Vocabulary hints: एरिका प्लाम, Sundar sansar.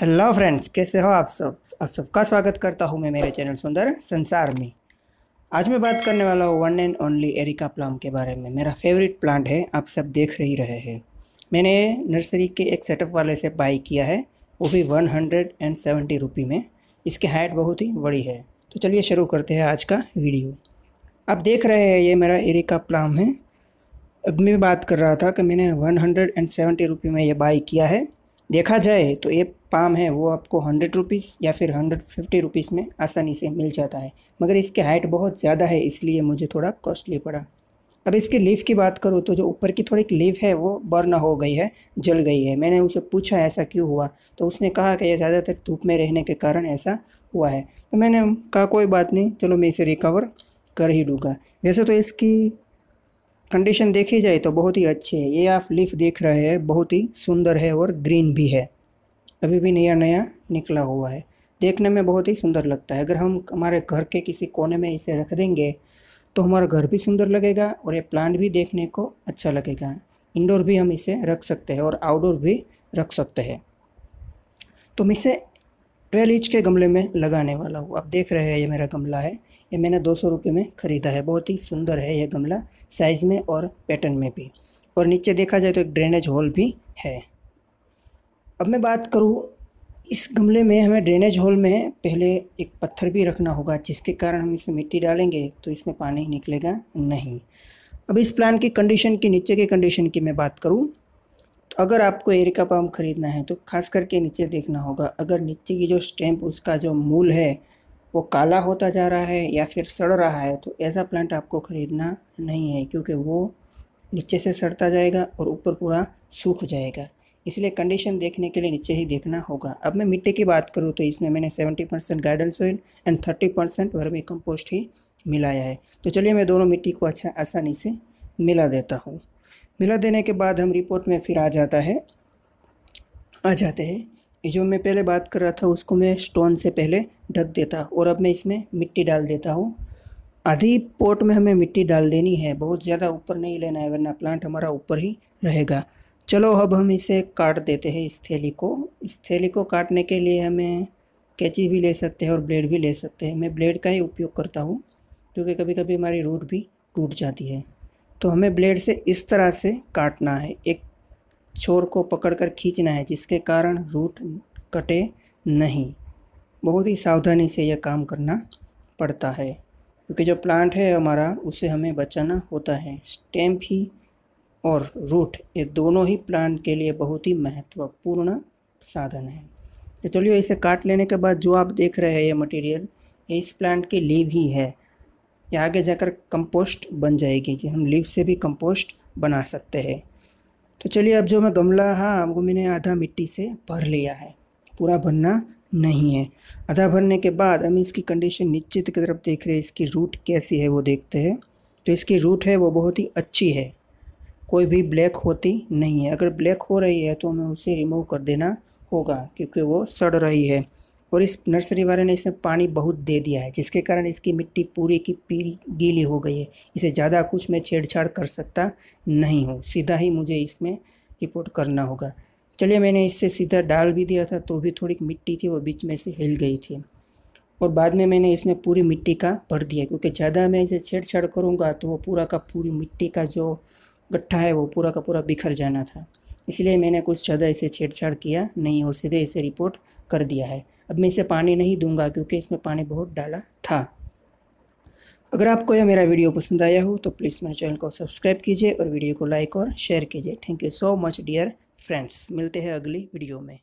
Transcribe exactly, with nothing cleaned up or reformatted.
Hello friends, कैसे हो आप सब। आप सबका स्वागत करता हूँ मैं मेरे चैनल सुंदर संसार में। आज मैं बात करने वाला हूँ one and only एरिका प्लाम के बारे में। मेरा फेवरेट प्लांट है, आप सब देख ही रहे हैं। मैंने नर्सरी के एक सेटअप वाले से बाई किया है, वो भी one hundred and seventy rupee में। इसकी हाइट बहुत ही बड़ी है। तो चलिए शुरू करते हैं आज का वीडियो। आप देख रहे हैं ये मेरा एरिका प्लाम है। अब मैं बात कर रहा था कि मैंने one hundred and seventy rupee में ये बाई किया है। देखा जाए तो ये पाम है वो आपको हंड्रेड रुपीज़ या फिर हंड्रेड फिफ्टी रुपीज़ में आसानी से मिल जाता है, मगर इसकी हाइट बहुत ज़्यादा है इसलिए मुझे थोड़ा कॉस्टली पड़ा। अब इसकी लीफ की बात करूँ तो जो ऊपर की थोड़ी लीफ है वो बर्न हो गई है, जल गई है। मैंने उसे पूछा ऐसा क्यों हुआ, तो उसने कहा कि यह ज़्यादातर धूप में रहने के कारण ऐसा हुआ है। तो मैंने कहा कोई बात नहीं, चलो मैं इसे रिकवर कर ही दूँगा। वैसे तो इसकी कंडीशन देखी जाए तो बहुत ही अच्छी है। ये आप लीफ देख रहे हैं, बहुत ही सुंदर है और ग्रीन भी है, अभी भी नया नया निकला हुआ है। देखने में बहुत ही सुंदर लगता है। अगर हम हमारे घर के किसी कोने में इसे रख देंगे तो हमारा घर भी सुंदर लगेगा और ये प्लांट भी देखने को अच्छा लगेगा। इंडोर भी हम इसे रख सकते हैं और आउटडोर भी रख सकते हैं। तो मैं इसे ट्वेल्व इंच के गमले में लगाने वाला हूँ। आप देख रहे हैं ये मेरा गमला है, ये मैंने दो सौ रुपये में ख़रीदा है। बहुत ही सुंदर है ये गमला, साइज़ में और पैटर्न में भी। और नीचे देखा जाए तो एक ड्रेनेज होल भी है। अब मैं बात करूँ इस गमले में, हमें ड्रेनेज होल में पहले एक पत्थर भी रखना होगा, जिसके कारण हम इसमें मिट्टी डालेंगे तो इसमें पानी निकलेगा नहीं। अब इस प्लांट की कंडीशन की, नीचे की कंडीशन की मैं बात करूँ तो अगर आपको एरिका पाम ख़रीदना है तो खास करके नीचे देखना होगा। अगर नीचे की जो स्टेम्प, उसका जो मूल है वो काला होता जा रहा है या फिर सड़ रहा है, तो ऐसा प्लांट आपको ख़रीदना नहीं है, क्योंकि वो नीचे से सड़ता जाएगा और ऊपर पूरा सूख जाएगा। इसलिए कंडीशन देखने के लिए नीचे ही देखना होगा। अब मैं मिट्टी की बात करूँ तो इसमें मैंने seventy percent garden soil and thirty percent vermicompost ही मिलाया है। तो चलिए मैं दोनों मिट्टी को अच्छा आसानी से मिला देता हूँ। मिला देने के बाद हम रिपोर्ट में फिर आ जाता है आ जाते हैं। ये जो मैं पहले बात कर रहा था उसको मैं स्टोन से पहले ढक देता और अब मैं इसमें मिट्टी डाल देता हूँ। आधी पोट में हमें मिट्टी डाल देनी है, बहुत ज़्यादा ऊपर नहीं लेना है, वरना प्लांट हमारा ऊपर ही रहेगा। चलो अब हम इसे काट देते हैं, इस थैली को। इस थैली को काटने के लिए हमें कैंची भी ले सकते हैं और ब्लेड भी ले सकते हैं। मैं ब्लेड का ही उपयोग करता हूँ, क्योंकि कभी कभी हमारी रूट भी टूट जाती है। तो हमें ब्लेड से इस तरह से काटना है, एक छोर को पकड़कर खींचना है, जिसके कारण रूट कटे नहीं। बहुत ही सावधानी से यह काम करना पड़ता है, क्योंकि जो प्लांट है हमारा उसे हमें बचाना होता है। स्टेम ही और रूट, ये दोनों ही प्लांट के लिए बहुत ही महत्वपूर्ण साधन है। तो चलिए इसे काट लेने के बाद जो आप देख रहे हैं ये मटेरियल, ये इस प्लांट की लीव ही है। ये आगे जाकर कंपोस्ट बन जाएगी, जी हम लीव से भी कंपोस्ट बना सकते हैं। तो चलिए अब जो मैं गमला, हाँ वो मैंने आधा मिट्टी से भर लिया है, पूरा भरना नहीं है। आधा भरने के बाद हम इसकी कंडीशन नीचे की तरफ देख रहे हैं, इसकी रूट कैसी है वो देखते हैं। तो इसकी रूट है वो बहुत ही अच्छी है, कोई भी ब्लैक होती नहीं है। अगर ब्लैक हो रही है तो हमें उसे रिमूव कर देना होगा, क्योंकि वो सड़ रही है। और इस नर्सरी वाले ने इसमें पानी बहुत दे दिया है, जिसके कारण इसकी मिट्टी पूरी की पूरी गीली हो गई है। इसे ज़्यादा कुछ मैं छेड़छाड़ कर सकता नहीं हूँ, सीधा ही मुझे इसमें रिपोर्ट करना होगा। चलिए मैंने इससे सीधा डाल भी दिया था, तो भी थोड़ी मिट्टी थी वो बीच में से हिल गई थी। और बाद में मैंने इसमें पूरी मिट्टी का भर दिया, क्योंकि ज़्यादा मैं इसे छेड़छाड़ करूँगा तो वो पूरा का पूरी मिट्टी का जो गट्ठा है वो पूरा का पूरा बिखर जाना था। इसलिए मैंने कुछ ज़्यादा इसे छेड़छाड़ किया नहीं और सीधे इसे रिपोर्ट कर दिया है। अब मैं इसे पानी नहीं दूंगा, क्योंकि इसमें पानी बहुत डाला था। अगर आपको यह मेरा वीडियो पसंद आया हो तो प्लीज़ मेरे चैनल को सब्सक्राइब कीजिए और वीडियो को लाइक और शेयर कीजिए। Thank you so much dear friends, मिलते हैं अगली वीडियो में।